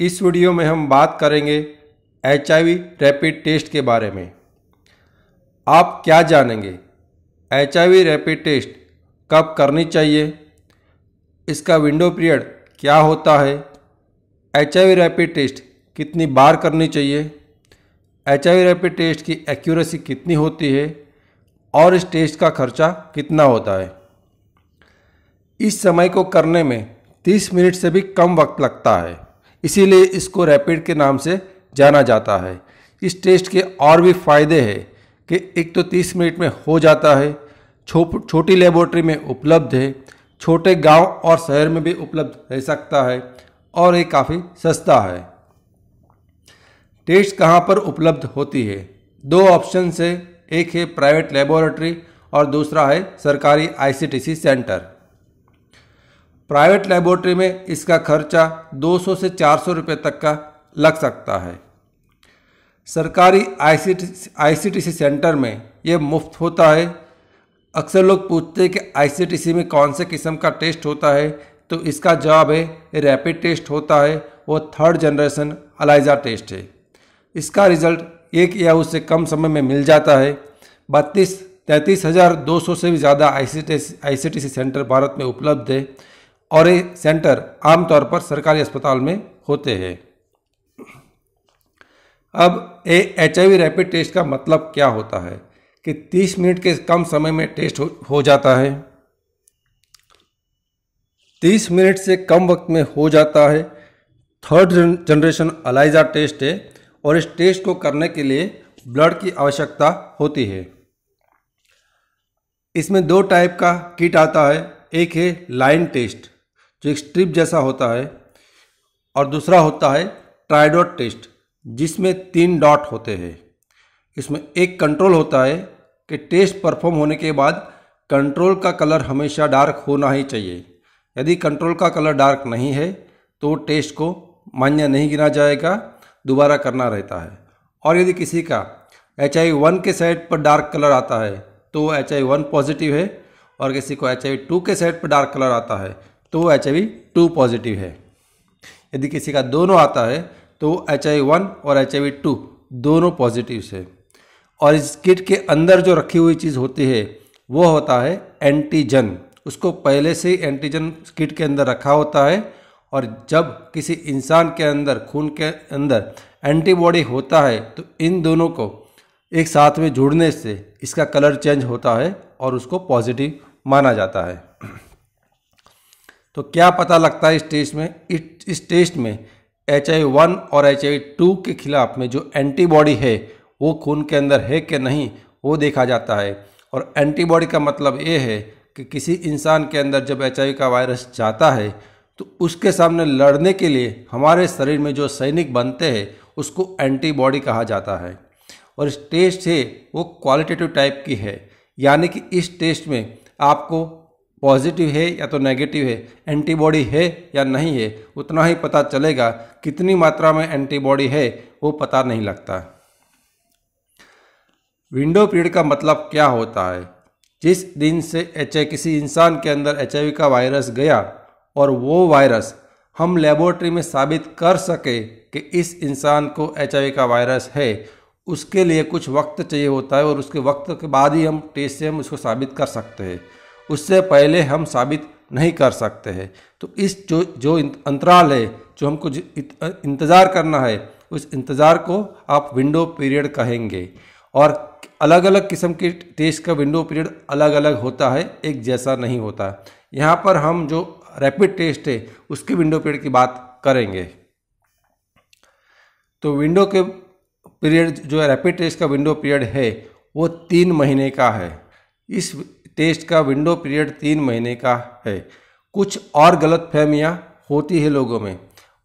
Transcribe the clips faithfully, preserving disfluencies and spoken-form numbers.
इस वीडियो में हम बात करेंगे एचआईवी रैपिड टेस्ट के बारे में। आप क्या जानेंगे, एचआईवी रैपिड टेस्ट कब करनी चाहिए, इसका विंडो पीरियड क्या होता है, एचआईवी रैपिड टेस्ट कितनी बार करनी चाहिए, एचआईवी रैपिड टेस्ट की एक्यूरेसी कितनी होती है और इस टेस्ट का खर्चा कितना होता है। इस समय को करने में तीस मिनट से भी कम वक्त लगता है, इसीलिए इसको रैपिड के नाम से जाना जाता है। इस टेस्ट के और भी फायदे हैं कि एक तो तीस मिनट में हो जाता है, छो, छोटी लेबॉरिट्री में उपलब्ध है, छोटे गांव और शहर में भी उपलब्ध रह सकता है और ये काफ़ी सस्ता है। टेस्ट कहाँ पर उपलब्ध होती है? दो ऑप्शन से, एक है प्राइवेट लेबॉरिट्री और दूसरा है सरकारी आईसीटीसी सेंटर। प्राइवेट लेबॉरिट्री में इसका खर्चा दो सौ से चार सौ रुपये तक का लग सकता है। सरकारी आईसीटीसी आईसीटीसी सेंटर में ये मुफ्त होता है। अक्सर लोग पूछते हैं कि आईसीटीसी में कौन से किस्म का टेस्ट होता है, तो इसका जवाब है रैपिड टेस्ट होता है, वो थर्ड जनरेशन एलिजा टेस्ट है। इसका रिजल्ट एक या उससे कम समय में मिल जाता है। बत्तीस तैंतीस हज़ार दो सौ से भी ज़्यादा आईसीटीसी सेंटर भारत में उपलब्ध है और ये सेंटर आमतौर पर सरकारी अस्पताल में होते हैं। अब ये एचआईवी रैपिड टेस्ट का मतलब क्या होता है कि तीस मिनट के कम समय में टेस्ट हो, हो जाता है, तीस मिनट से कम वक्त में हो जाता है। थर्ड जनरेशन एलिजा टेस्ट है और इस टेस्ट को करने के लिए ब्लड की आवश्यकता होती है। इसमें दो टाइप का किट आता है, एक है लाइन टेस्ट जो एक स्ट्रिप जैसा होता है और दूसरा होता है ट्राइडोट टेस्ट जिसमें तीन डॉट होते हैं। इसमें एक कंट्रोल होता है कि टेस्ट परफॉर्म होने के बाद कंट्रोल का कलर हमेशा डार्क होना ही चाहिए। यदि कंट्रोल का कलर डार्क नहीं है तो टेस्ट को मान्य नहीं गिना जाएगा, दोबारा करना रहता है। और यदि किसी का एचआईवी वन के साइड पर डार्क कलर आता है तो वो एचआईवी वन पॉजिटिव है और किसी को एचआईवी टू के साइड पर डार्क कलर आता है तो वो एचआईवी टू पॉजिटिव है। यदि किसी का दोनों आता है तो एचआईवी वन और एचआईवी टू दोनों पॉजिटिव है। और इस किट के अंदर जो रखी हुई चीज़ होती है वो होता है एंटीजन। उसको पहले से ही एंटीजन किट के अंदर रखा होता है और जब किसी इंसान के अंदर खून के अंदर एंटीबॉडी होता है तो इन दोनों को एक साथ में जुड़ने से इसका कलर चेंज होता है और उसको पॉजिटिव माना जाता है। तो क्या पता लगता है इस टेस्ट में, इस टेस्ट में एचआईवी वन और एचआईवी टू के खिलाफ में जो एंटीबॉडी है वो खून के अंदर है कि नहीं वो देखा जाता है। और एंटीबॉडी का मतलब ये है कि किसी इंसान के अंदर जब एचआईवी का वायरस जाता है तो उसके सामने लड़ने के लिए हमारे शरीर में जो सैनिक बनते हैं उसको एंटीबॉडी कहा जाता है। और इस टेस्ट है वो क्वालिटेटिव टाइप की है, यानी कि इस टेस्ट में आपको पॉजिटिव है या तो नेगेटिव है, एंटीबॉडी है या नहीं है उतना ही पता चलेगा। कितनी मात्रा में एंटीबॉडी है वो पता नहीं लगता। विंडो पीरियड का मतलब क्या होता है? जिस दिन से एच आई किसी इंसान के अंदर एचआईवी का वायरस गया और वो वायरस हम लेबोरेटरी में साबित कर सके कि इस इंसान को एचआईवी का वायरस है, उसके लिए कुछ वक्त चाहिए होता है और उसके वक्त के बाद ही हम टेस्ट से हम उसको साबित कर सकते हैं, उससे पहले हम साबित नहीं कर सकते हैं। तो इस जो जो अंतराल है, जो हमको इंतज़ार करना है, उस इंतज़ार को आप विंडो पीरियड कहेंगे। और अलग अलग किस्म के टेस्ट का विंडो पीरियड अलग अलग होता है, एक जैसा नहीं होता। यहाँ पर हम जो रैपिड टेस्ट है उसकी विंडो पीरियड की बात करेंगे। तो विंडो के पीरियड जो रैपिड टेस्ट का विंडो पीरियड है वो तीन महीने का है। इस टेस्ट का विंडो पीरियड तीन महीने का है। कुछ और गलतफहमियां होती है लोगों में।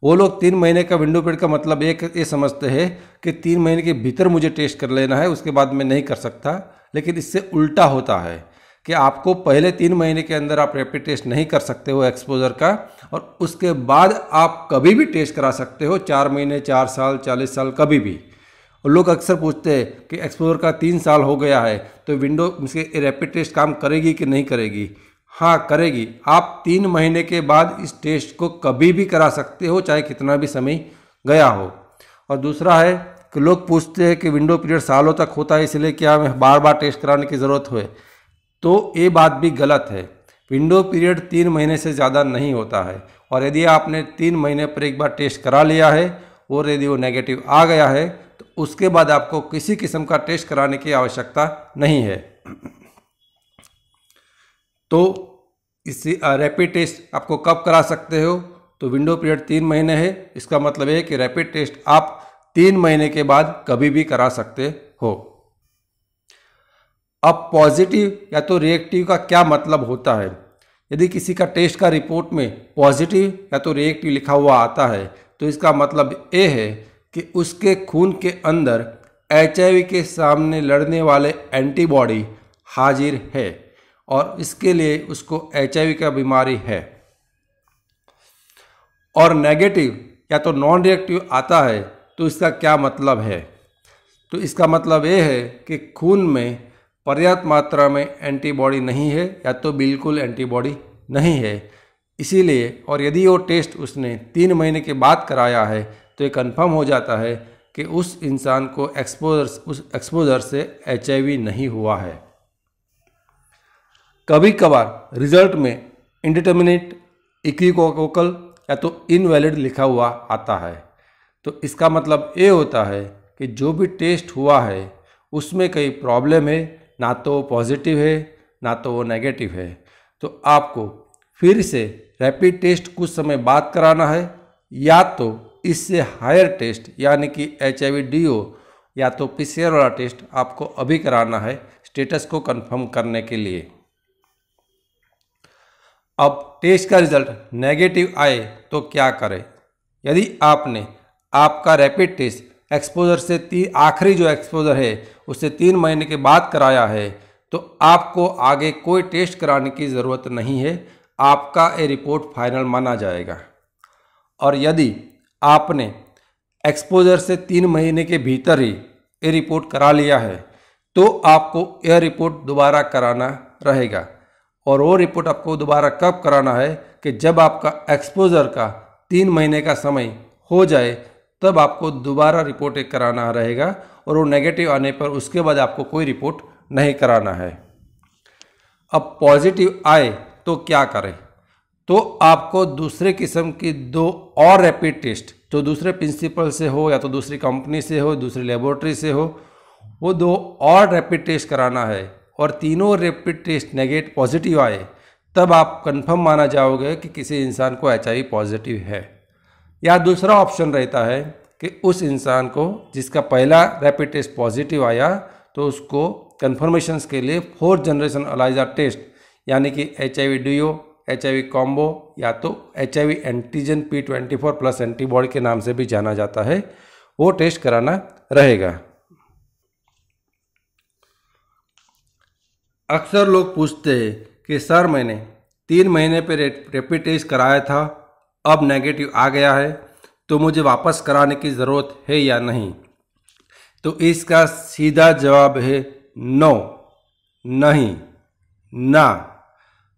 वो लोग तीन महीने का विंडो पीरियड का मतलब एक ये समझते हैं कि तीन महीने के भीतर मुझे टेस्ट कर लेना है, उसके बाद मैं नहीं कर सकता। लेकिन इससे उल्टा होता है कि आपको पहले तीन महीने के अंदर आप रैपिड टेस्ट नहीं कर सकते हो एक्सपोजर का, और उसके बाद आप कभी भी टेस्ट करा सकते हो, चार महीने, चार साल, चालीस साल, कभी भी। और लोग अक्सर पूछते हैं कि एक्सपोजर का तीन साल हो गया है तो विंडो रैपिड टेस्ट काम करेगी कि नहीं करेगी। हाँ करेगी। आप तीन महीने के बाद इस टेस्ट को कभी भी करा सकते हो, चाहे कितना भी समय गया हो। और दूसरा है कि लोग पूछते हैं कि विंडो पीरियड सालों तक होता है, इसलिए क्या हमें बार बार टेस्ट कराने की ज़रूरत है, तो ये बात भी गलत है। विंडो पीरियड तीन महीने से ज़्यादा नहीं होता है, और यदि आपने तीन महीने पर एक बार टेस्ट करा लिया है और यदि वो नेगेटिव आ गया है तो उसके बाद आपको किसी किस्म का टेस्ट कराने की आवश्यकता नहीं है। तो इसी रैपिड टेस्ट आपको कब करा सकते हो, तो विंडो पीरियड तीन महीने है, इसका मतलब है कि रैपिड टेस्ट आप तीन महीने के बाद कभी भी करा सकते हो। अब पॉजिटिव या तो रिएक्टिव का क्या मतलब होता है? यदि किसी का टेस्ट का रिपोर्ट में पॉजिटिव या तो रिएक्टिव लिखा हुआ आता है तो इसका मतलब ये है कि उसके खून के अंदर एचआईवी के सामने लड़ने वाले एंटीबॉडी हाजिर है और इसके लिए उसको एचआईवी का बीमारी है। और नेगेटिव या तो नॉन रिएक्टिव आता है तो इसका क्या मतलब है? तो इसका मतलब ये है कि खून में पर्याप्त मात्रा में एंटीबॉडी नहीं है या तो बिल्कुल एंटीबॉडी नहीं है, इसीलिए और यदि वो टेस्ट उसने तीन महीने के बाद कराया है तो ये कन्फर्म हो जाता है कि उस इंसान को एक्सपोजर उस एक्सपोजर से एचआईवी नहीं हुआ है। कभी कभार रिजल्ट में इनडिटरमिनेट, इक्विकोकल या तो इनवैलिड लिखा हुआ आता है, तो इसका मतलब ये होता है कि जो भी टेस्ट हुआ है उसमें कई प्रॉब्लम है, ना तो वो पॉजिटिव है ना तो वो नेगेटिव है। तो आपको फिर से रैपिड टेस्ट कुछ समय बाद कराना है, या तो इससे हायर टेस्ट यानी कि एचआईवी डीओ या तो पीसीआर वाला टेस्ट आपको अभी कराना है स्टेटस को कंफर्म करने के लिए। अब टेस्ट का रिजल्ट नेगेटिव आए तो क्या करें? यदि आपने आपका रैपिड टेस्ट एक्सपोजर से तीन आखिरी जो एक्सपोजर है उससे तीन महीने के बाद कराया है तो आपको आगे कोई टेस्ट कराने की ज़रूरत नहीं है, आपका ये रिपोर्ट फाइनल माना जाएगा। और यदि आपने एक्सपोजर से तीन महीने के भीतर ही ये रिपोर्ट करा लिया है तो आपको यह रिपोर्ट दोबारा कराना रहेगा, और वो रिपोर्ट आपको दोबारा कब कराना है कि जब आपका एक्सपोजर का तीन महीने का समय हो जाए तब आपको दोबारा रिपोर्ट एक कराना रहेगा, और वो नेगेटिव आने पर उसके बाद आपको कोई रिपोर्ट नहीं कराना है। अब पॉजिटिव आए तो क्या करें? तो आपको दूसरे किस्म की दो और रैपिड टेस्ट जो दूसरे प्रिंसिपल से हो या तो दूसरी कंपनी से हो दूसरी लेबॉरिट्री से हो, वो दो और रैपिड टेस्ट कराना है, और तीनों रैपिड टेस्ट नेगेटिव पॉजिटिव आए तब आप कन्फर्म माना जाओगे कि किसी इंसान को एचआईवी पॉजिटिव है। या दूसरा ऑप्शन रहता है कि उस इंसान को जिसका पहला रैपिड टेस्ट पॉजिटिव आया तो उसको कन्फर्मेशंस के लिए फोर्थ जनरेशन एलिजा टेस्ट यानी कि एचआईवी डीओ, एचआईवी कॉम्बो या तो HIV antigen P twenty four plus antibody के नाम से भी जाना जाता है, वो टेस्ट कराना रहेगा। अक्सर लोग पूछते हैं कि सर मैंने तीन महीने पर रैपिड टेस्ट कराया था, अब नेगेटिव आ गया है तो मुझे वापस कराने की ज़रूरत है या नहीं? तो इसका सीधा जवाब है नो, नहीं, ना।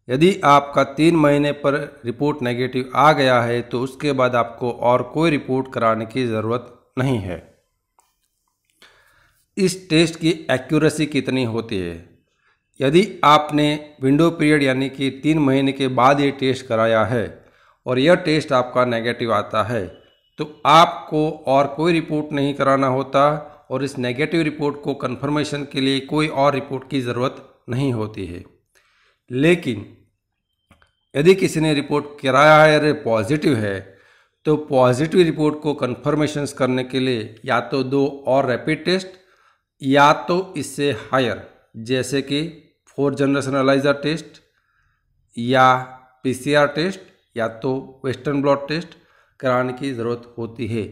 यदि आपका तीन महीने पर रिपोर्ट नेगेटिव आ गया है तो उसके बाद आपको और कोई रिपोर्ट कराने की ज़रूरत नहीं है। इस टेस्ट की एक्यूरेसी कितनी होती है? यदि आपने विंडो पीरियड यानी कि तीन महीने के बाद ये टेस्ट कराया है और यह टेस्ट आपका नेगेटिव आता है तो आपको और कोई रिपोर्ट नहीं कराना होता, और इस नेगेटिव रिपोर्ट को कन्फर्मेशन के लिए कोई और रिपोर्ट की ज़रूरत नहीं होती है। लेकिन यदि किसी ने रिपोर्ट कराया है अरे पॉजिटिव है तो पॉजिटिव रिपोर्ट को कन्फर्मेशंस करने के लिए या तो दो और रैपिड टेस्ट या तो इससे हायर जैसे कि फोर्थ जनरेशन एलाइजा टेस्ट या पीसीआर टेस्ट या तो वेस्टर्न ब्लड टेस्ट कराने की ज़रूरत होती है।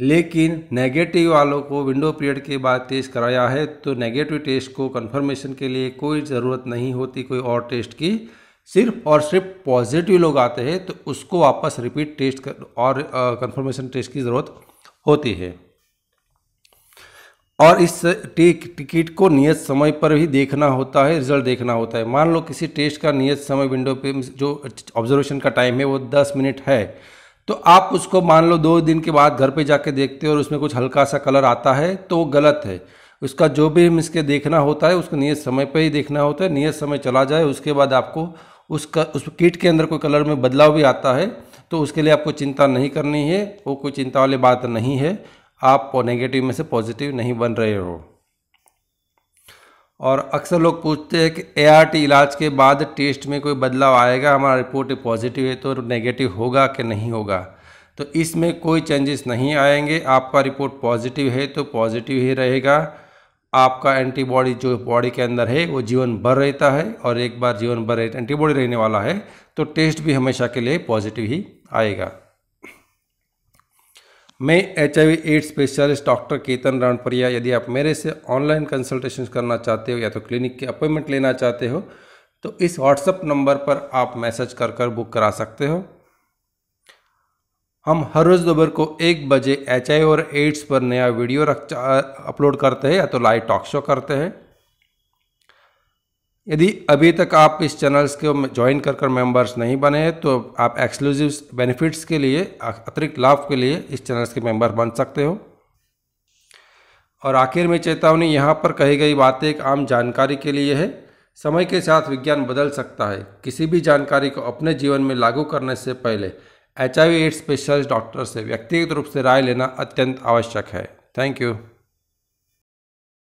लेकिन नेगेटिव वालों को विंडो पीरियड के बाद टेस्ट कराया है तो नेगेटिव टेस्ट को कन्फर्मेशन के लिए कोई ज़रूरत नहीं होती कोई और टेस्ट की, सिर्फ और सिर्फ पॉजिटिव लोग आते हैं तो उसको वापस रिपीट टेस्ट और कन्फर्मेशन टेस्ट की ज़रूरत होती है। और इस टिकट को नियत समय पर ही देखना होता है, रिजल्ट देखना होता है। मान लो किसी टेस्ट का नियत समय विंडो पे जो ऑब्जर्वेशन का टाइम है वो दस मिनट है, तो आप उसको मान लो दो दिन के बाद घर पे जाके देखते हो और उसमें कुछ हल्का सा कलर आता है तो वो गलत है। उसका जो भी हम इसके देखना होता है उसको नियत समय पर ही देखना होता है। नियत समय चला जाए उसके बाद आपको उसका उस किट के अंदर कोई कलर में बदलाव भी आता है तो उसके लिए आपको चिंता नहीं करनी है, वो कोई चिंता वाली बात नहीं है। आप नेगेटिव में से पॉजिटिव नहीं बन रहे हो। और अक्सर लोग पूछते हैं कि एआरटी इलाज के बाद टेस्ट में कोई बदलाव आएगा, हमारा रिपोर्ट पॉजिटिव है तो नेगेटिव होगा कि नहीं होगा? तो इसमें कोई चेंजेस नहीं आएंगे। आपका रिपोर्ट पॉजिटिव है तो पॉजिटिव ही रहेगा। आपका एंटीबॉडी जो बॉडी के अंदर है वो जीवन भर रहता है और एक बार जीवन भर एंटीबॉडी रहने वाला है तो टेस्ट भी हमेशा के लिए पॉजिटिव ही आएगा। मैं HIV AIDS specialist doctor Ketan Ranpariya. यदि आप मेरे से ऑनलाइन कंसल्टेशन करना चाहते हो या तो क्लिनिक के अपॉइंटमेंट लेना चाहते हो तो इस व्हाट्सएप नंबर पर आप मैसेज कर कर बुक करा सकते हो। हम हर रोज़ दोपहर को एक बजे एचआईवी और एड्स पर नया वीडियो रख अपलोड करते हैं या तो लाइव टॉक शो करते हैं। यदि अभी तक आप इस चैनल्स को ज्वाइन कर कर मेम्बर्स नहीं बने हैं तो आप एक्सक्लूसिव बेनिफिट्स के लिए, अतिरिक्त लाभ के लिए इस चैनल्स के मेंबर बन सकते हो। और आखिर में चेतावनी, यहाँ पर कही गई बातें एक आम जानकारी के लिए है। समय के साथ विज्ञान बदल सकता है। किसी भी जानकारी को अपने जीवन में लागू करने से पहले एचआईवी एड्स स्पेशलिस्ट डॉक्टर से व्यक्तिगत रूप से राय लेना अत्यंत आवश्यक है। Thank you.